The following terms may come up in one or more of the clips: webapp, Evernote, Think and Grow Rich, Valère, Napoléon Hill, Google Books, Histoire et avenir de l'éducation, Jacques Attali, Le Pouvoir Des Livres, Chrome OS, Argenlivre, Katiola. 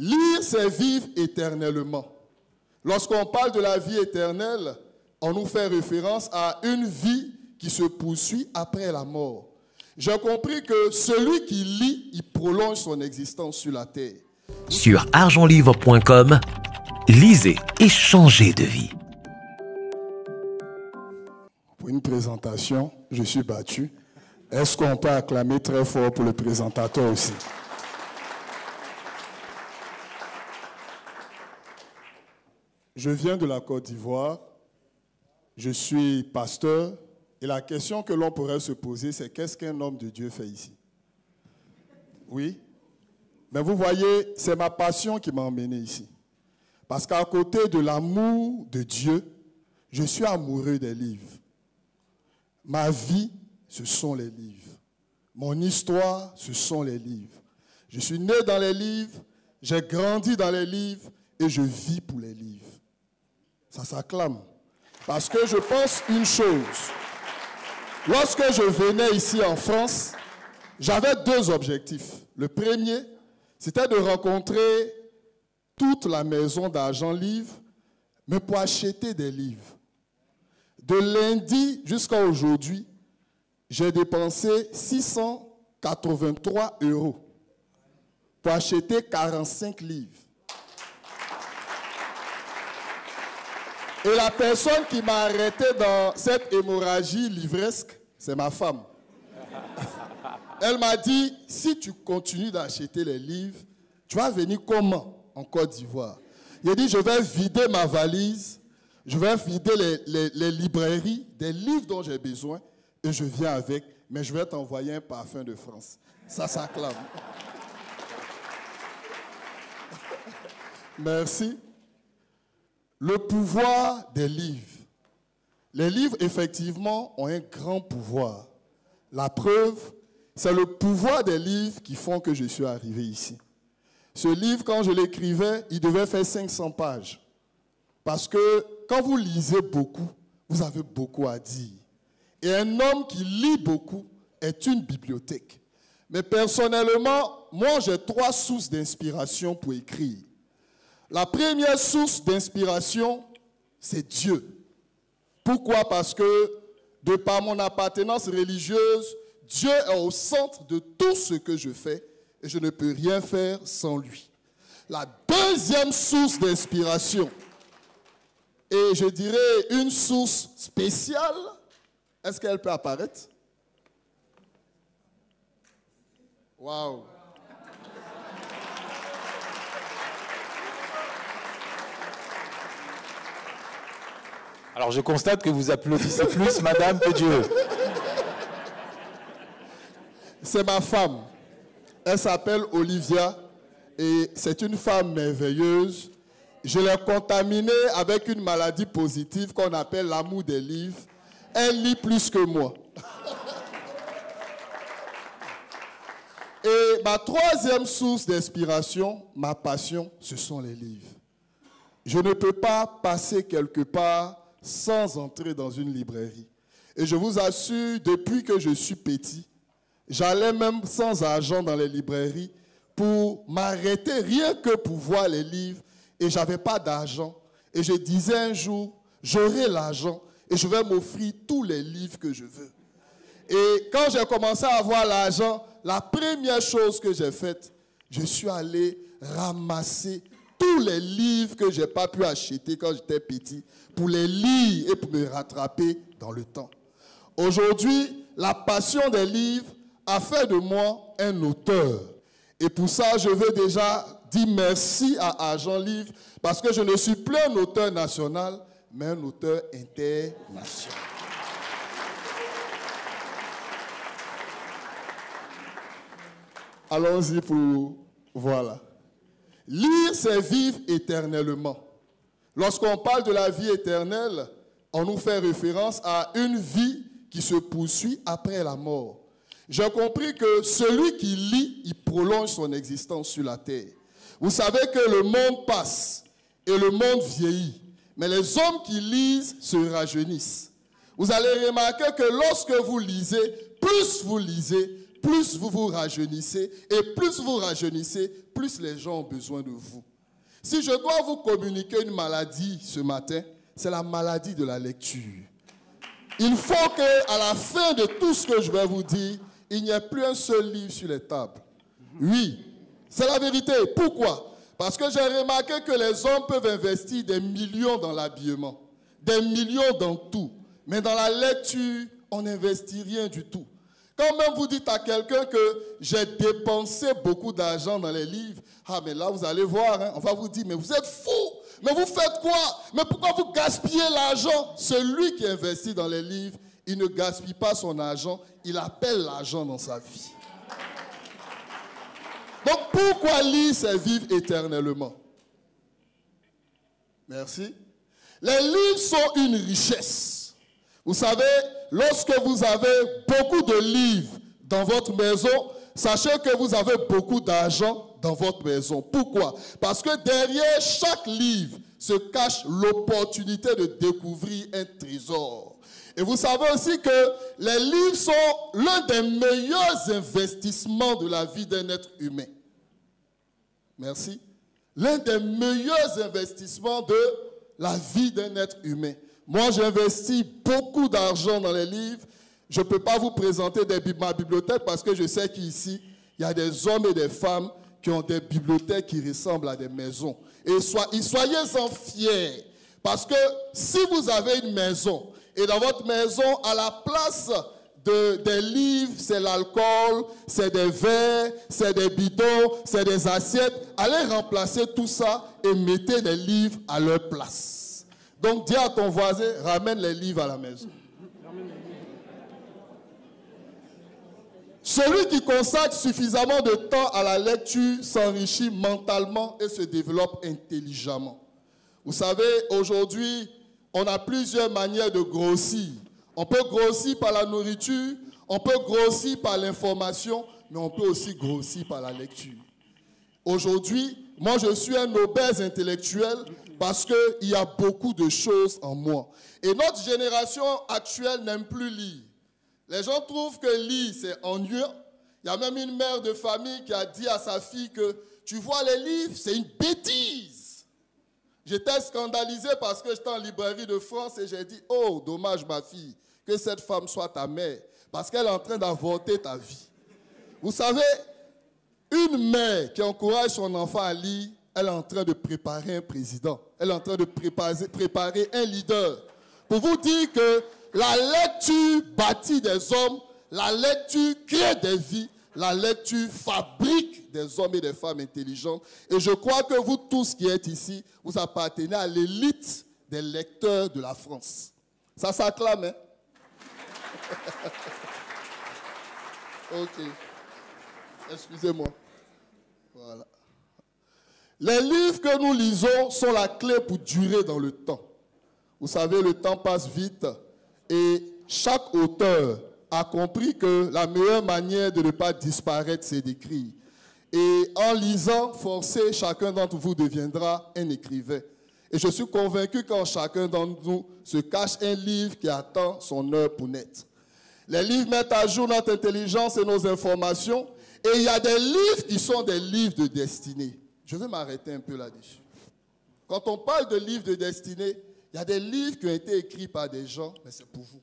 Lire, c'est vivre éternellement. Lorsqu'on parle de la vie éternelle, on nous fait référence à une vie qui se poursuit après la mort. J'ai compris que celui qui lit, il prolonge son existence sur la terre. Sur argenlivre.com, lisez et changez de vie. Pour une présentation, je suis battu. Est-ce qu'on peut acclamer très fort pour le présentateur aussi? Je viens de la Côte d'Ivoire, je suis pasteur, et la question que l'on pourrait se poser, c'est qu'est-ce qu'un homme de Dieu fait ici? Oui, mais vous voyez, c'est ma passion qui m'a emmené ici. Parce qu'à côté de l'amour de Dieu, je suis amoureux des livres. Ma vie, ce sont les livres. Mon histoire, ce sont les livres. Je suis né dans les livres, j'ai grandi dans les livres, et je vis pour les livres. Ça s'acclame. Parce que je pense une chose. Lorsque je venais ici en France, j'avais deux objectifs. Le premier, c'était de rencontrer toute la maison d'argent livre, mais pour acheter des livres. De lundi jusqu'à aujourd'hui, j'ai dépensé 683 € pour acheter 45 livres. Et la personne qui m'a arrêté dans cette hémorragie livresque, c'est ma femme. Elle m'a dit, si tu continues d'acheter les livres, tu vas venir comment en Côte d'Ivoire? Il a dit, je vais vider ma valise, je vais vider les librairies, des livres dont j'ai besoin, et je viens avec, mais je vais t'envoyer un parfum de France. Ça s'acclame. Merci. Le pouvoir des livres. Les livres, effectivement, ont un grand pouvoir. La preuve, c'est le pouvoir des livres qui font que je suis arrivé ici. Ce livre, quand je l'écrivais, il devait faire 500 pages. Parce que quand vous lisez beaucoup, vous avez beaucoup à dire. Et un homme qui lit beaucoup est une bibliothèque. Mais personnellement, moi, j'ai trois sources d'inspiration pour écrire. La première source d'inspiration, c'est Dieu. Pourquoi? Parce que, de par mon appartenance religieuse, Dieu est au centre de tout ce que je fais et je ne peux rien faire sans lui. La deuxième source d'inspiration, et je dirais une source spéciale, est-ce qu'elle peut apparaître? Waouh! Alors, je constate que vous applaudissez plus, madame, que Dieu. C'est ma femme. Elle s'appelle Olivia et c'est une femme merveilleuse. Je l'ai contaminée avec une maladie positive qu'on appelle l'amour des livres. Elle lit plus que moi. Et ma troisième source d'inspiration, ma passion, ce sont les livres. Je ne peux pas passer quelque part sans entrer dans une librairie. Et je vous assure, depuis que je suis petit, j'allais même sans argent dans les librairies pour m'arrêter rien que pour voir les livres, et je n'avais pas d'argent. Et je disais un jour, j'aurai l'argent et je vais m'offrir tous les livres que je veux. Et quand j'ai commencé à avoir l'argent, la première chose que j'ai faite, je suis allé ramasser tous les livres que je n'ai pas pu acheter quand j'étais petit, pour les lire et pour me rattraper dans le temps. Aujourd'hui, la passion des livres a fait de moi un auteur. Et pour ça, je veux déjà dire merci à Argent Livre, parce que je ne suis plus un auteur national, mais un auteur international. Allons-y pour... Voilà. Lire, c'est vivre éternellement. Lorsqu'on parle de la vie éternelle, on nous fait référence à une vie qui se poursuit après la mort. J'ai compris que celui qui lit, il prolonge son existence sur la terre. Vous savez que le monde passe et le monde vieillit, mais les hommes qui lisent se rajeunissent. Vous allez remarquer que lorsque vous lisez, plus vous lisez, plus vous vous rajeunissez, et plus vous rajeunissez, plus les gens ont besoin de vous. Si je dois vous communiquer une maladie ce matin, c'est la maladie de la lecture. Il faut qu'à la fin de tout ce que je vais vous dire, il n'y ait plus un seul livre sur les tables. Oui, c'est la vérité. Pourquoi? Parce que j'ai remarqué que les hommes peuvent investir des millions dans l'habillement, des millions dans tout. Mais dans la lecture, on n'investit rien du tout. Quand même vous dites à quelqu'un que j'ai dépensé beaucoup d'argent dans les livres, ah mais là vous allez voir, hein, on va vous dire, mais vous êtes fous, mais vous faites quoi? Mais pourquoi vous gaspillez l'argent? Celui qui investit dans les livres, il ne gaspille pas son argent, il appelle l'argent dans sa vie. Donc pourquoi lire, c'est vivre éternellement? Merci. Les livres sont une richesse. Vous savez, lorsque vous avez beaucoup de livres dans votre maison, sachez que vous avez beaucoup d'argent dans votre maison. Pourquoi? Parce que derrière chaque livre se cache l'opportunité de découvrir un trésor. Et vous savez aussi que les livres sont l'un des meilleurs investissements de la vie d'un être humain. Merci. L'un des meilleurs investissements de la vie d'un être humain. Moi, j'investis beaucoup d'argent dans les livres. Je ne peux pas vous présenter ma bibliothèque parce que je sais qu'ici, il y a des hommes et des femmes qui ont des bibliothèques qui ressemblent à des maisons. Et soyez-en fiers. Parce que si vous avez une maison, et dans votre maison, à la place des livres, c'est l'alcool, c'est des verres, c'est des bidons, c'est des assiettes. Allez remplacer tout ça et mettez des livres à leur place. Donc, dis à ton voisin, ramène les livres à la maison. Celui qui consacre suffisamment de temps à la lecture s'enrichit mentalement et se développe intelligemment. Vous savez, aujourd'hui, on a plusieurs manières de grossir. On peut grossir par la nourriture, on peut grossir par l'information, mais on peut aussi grossir par la lecture. Aujourd'hui, moi je suis un obèse intellectuel parce qu'il y a beaucoup de choses en moi. Et notre génération actuelle n'aime plus lire. Les gens trouvent que lire c'est ennuyeux. Il y a même une mère de famille qui a dit à sa fille que tu vois les livres, c'est une bêtise. J'étais scandalisé parce que j'étais en librairie de France et j'ai dit « Oh, dommage ma fille, que cette femme soit ta mère, parce qu'elle est en train d'avorter ta vie. » Vous savez, une mère qui encourage son enfant à lire, elle est en train de préparer un président, elle est en train de préparer un leader. Pour vous dire que la lecture bâtit des hommes, la lecture crée des vies, la lecture fabrique des hommes et des femmes intelligents. Et je crois que vous tous qui êtes ici, vous appartenez à l'élite des lecteurs de la France. Ça s'acclame, hein? Ok. Excusez-moi. Voilà. Les livres que nous lisons sont la clé pour durer dans le temps. Vous savez, le temps passe vite et chaque auteur a compris que la meilleure manière de ne pas disparaître, c'est d'écrire. Et en lisant, forcé, chacun d'entre vous deviendra un écrivain. Et je suis convaincu qu'en chacun d'entre nous se cache un livre qui attend son heure pour naître. Les livres mettent à jour notre intelligence et nos informations. Et il y a des livres qui sont des livres de destinée. Je vais m'arrêter un peu là-dessus. Quand on parle de livres de destinée, il y a des livres qui ont été écrits par des gens, mais c'est pour vous.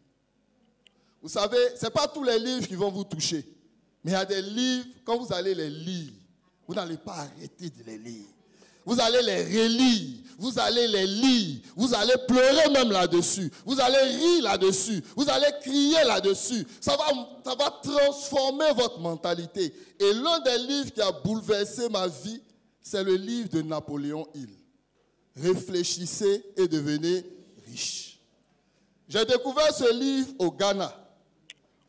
Vous savez, ce n'est pas tous les livres qui vont vous toucher. Mais il y a des livres, quand vous allez les lire, vous n'allez pas arrêter de les lire. Vous allez les relire, vous allez les lire, vous allez pleurer même là-dessus, vous allez rire là-dessus, vous allez crier là-dessus. Ça va transformer votre mentalité. Et l'un des livres qui a bouleversé ma vie, c'est le livre de Napoléon Hill. Réfléchissez et devenez riche. J'ai découvert ce livre au Ghana.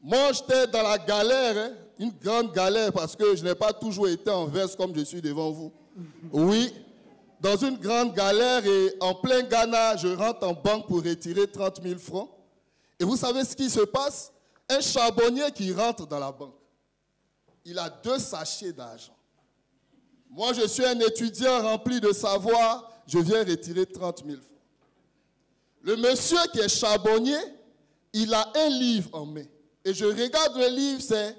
Moi, j'étais dans la galère, hein, une grande galère, parce que je n'ai pas toujours été en verse comme je suis devant vous. Oui, dans une grande galère, et en plein Ghana, je rentre en banque pour retirer 30 000 francs. Et vous savez ce qui se passe? Un charbonnier qui rentre dans la banque, il a 2 sachets d'argent. Moi, je suis un étudiant rempli de savoir, je viens retirer 30 000 francs. Le monsieur qui est charbonnier, il a un livre en main. Et je regarde le livre, c'est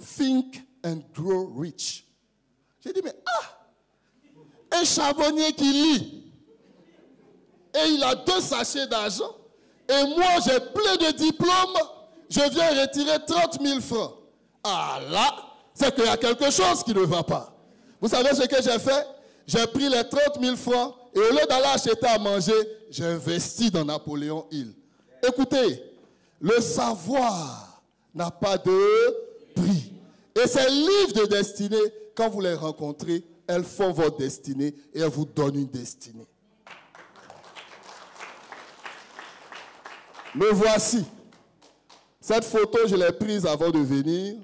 Think and Grow Rich. J'ai dit, mais un charbonnier qui lit, et il a 2 sachets d'argent, et moi j'ai plein de diplômes, je viens retirer 30 000 francs. Ah là, c'est qu'il y a quelque chose qui ne va pas. Vous savez ce que j'ai fait? J'ai pris les 30 000 francs, et au lieu d'aller acheter à manger, j'ai investi dans Napoléon Hill. Écoutez, le savoir n'a pas de prix. Et ces livres de destinée, quand vous les rencontrez, elles font votre destinée et elles vous donnent une destinée. Me voici. Cette photo, je l'ai prise avant de venir.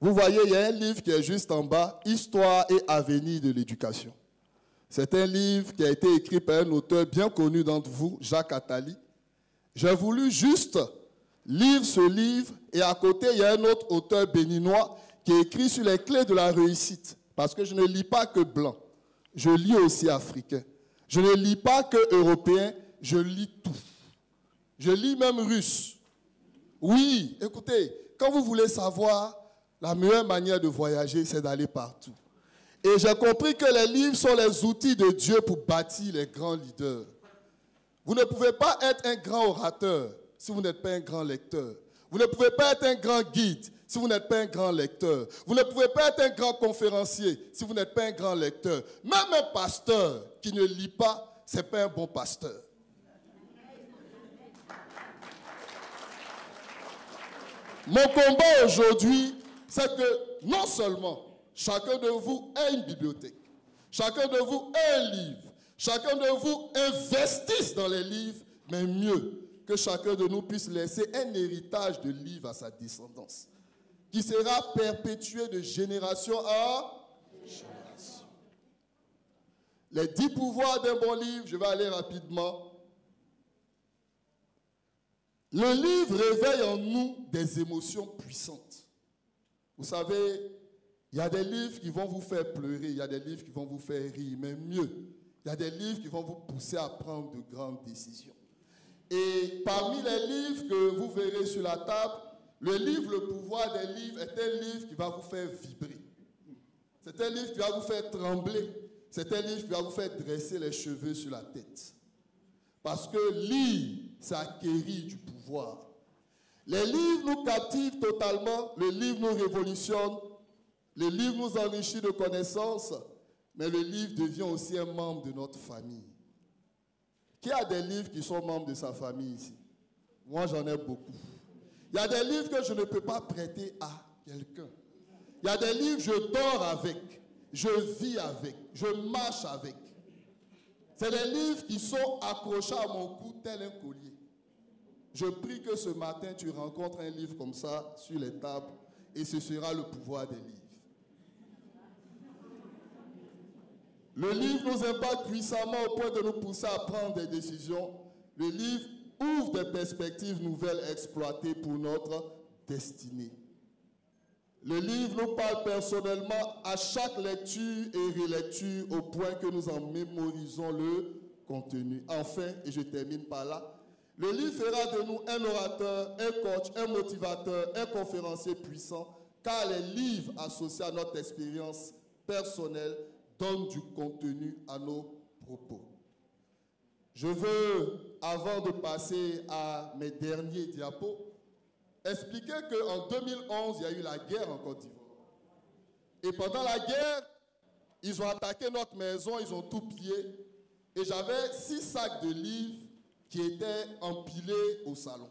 Vous voyez, il y a un livre qui est juste en bas, « Histoire et avenir de l'éducation ». C'est un livre qui a été écrit par un auteur bien connu d'entre vous, Jacques Attali. J'ai voulu juste lire ce livre et à côté, il y a un autre auteur béninois qui écrit sur les clés de la réussite. Parce que je ne lis pas que blanc, je lis aussi africain. Je ne lis pas que européen, je lis tout. Je lis même russe. Oui, écoutez, quand vous voulez savoir, la meilleure manière de voyager, c'est d'aller partout. Et j'ai compris que les livres sont les outils de Dieu pour bâtir les grands leaders. Vous ne pouvez pas être un grand orateur si vous n'êtes pas un grand lecteur. Vous ne pouvez pas être un grand guide si vous n'êtes pas un grand lecteur. Vous ne pouvez pas être un grand conférencier si vous n'êtes pas un grand lecteur. Même un pasteur qui ne lit pas, ce n'est pas un bon pasteur. Mon combat aujourd'hui, c'est que non seulement chacun de vous a une bibliothèque, chacun de vous a un livre, chacun de vous investisse dans les livres, mais mieux, que chacun de nous puisse laisser un héritage de livres à sa descendance, qui sera perpétué de génération à génération. Les 10 pouvoirs d'un bon livre, je vais aller rapidement. Le livre réveille en nous des émotions puissantes. Vous savez, il y a des livres qui vont vous faire pleurer, il y a des livres qui vont vous faire rire, mais mieux, il y a des livres qui vont vous pousser à prendre de grandes décisions. Et parmi les livres que vous verrez sur la table, le livre Le pouvoir des livres est un livre qui va vous faire vibrer. C'est un livre qui va vous faire trembler. C'est un livre qui va vous faire dresser les cheveux sur la tête. Parce que lire, c'est acquérir du pouvoir. Les livres nous captivent totalement, le livre nous révolutionne, le livre nous enrichit de connaissances, mais le livre devient aussi un membre de notre famille. Qui a des livres qui sont membres de sa famille ici? Moi, j'en ai beaucoup. Il y a des livres que je ne peux pas prêter à quelqu'un. Il y a des livres, je dors avec, je vis avec, je marche avec. C'est des livres qui sont accrochés à mon cou tel un collier. Je prie que ce matin, tu rencontres un livre comme ça sur les tables et ce sera le pouvoir des livres. Le livre nous impacte puissamment au point de nous pousser à prendre des décisions. Le livre ouvre des perspectives nouvelles exploitées pour notre destinée. Le livre nous parle personnellement à chaque lecture et relecture au point que nous en mémorisons le contenu. Enfin, et je termine par là, le livre fera de nous un orateur, un coach, un motivateur, un conférencier puissant, car les livres associés à notre expérience personnelle donnent du contenu à nos propos. Je veux, avant de passer à mes derniers diapos, expliquer qu'en 2011, il y a eu la guerre en Côte d'Ivoire. Et pendant la guerre, ils ont attaqué notre maison, ils ont tout pillé, et j'avais 6 sacs de livres qui étaient empilés au salon.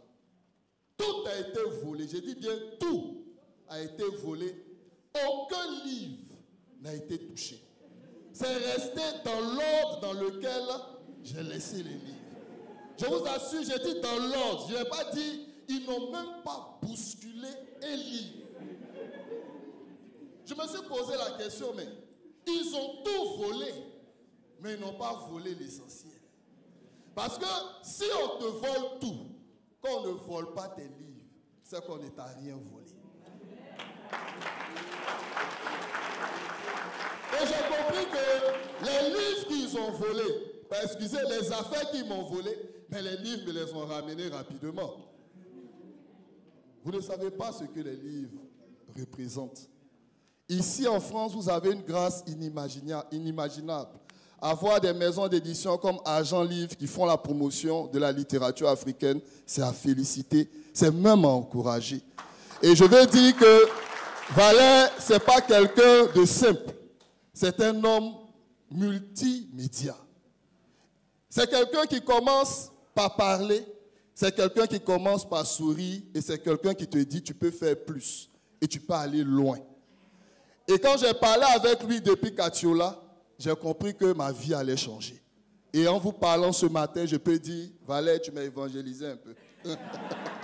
Tout a été volé, j'ai dit bien tout a été volé. Aucun livre n'a été touché. C'est resté dans l'ordre dans lequel j'ai laissé les livres. Je vous assure, j'ai dit dans l'ordre. Je n'ai pas dit, ils n'ont même pas bousculé un livre. Je me suis posé la question, mais ils ont tout volé, mais ils n'ont pas volé l'essentiel. Parce que si on te vole tout, qu'on ne vole pas tes livres, c'est qu'on ne t'a rien volé. Et j'ai compris que les livres qu'ils ont volés, ben excusez, les affaires qu'ils m'ont volées, mais les livres me les ont ramenés rapidement. Vous ne savez pas ce que les livres représente. Ici en France, vous avez une grâce inimaginable. Avoir des maisons d'édition comme Argent Livre qui font la promotion de la littérature africaine, c'est à féliciter, c'est même à encourager. Et je veux dire que Valère, ce n'est pas quelqu'un de simple. C'est un homme multimédia. C'est quelqu'un qui commence par parler, c'est quelqu'un qui commence par sourire et c'est quelqu'un qui te dit tu peux faire plus et tu peux aller loin. Et quand j'ai parlé avec lui depuis Katiola, j'ai compris que ma vie allait changer. Et en vous parlant ce matin, je peux dire, Valère, tu m'as évangélisé un peu.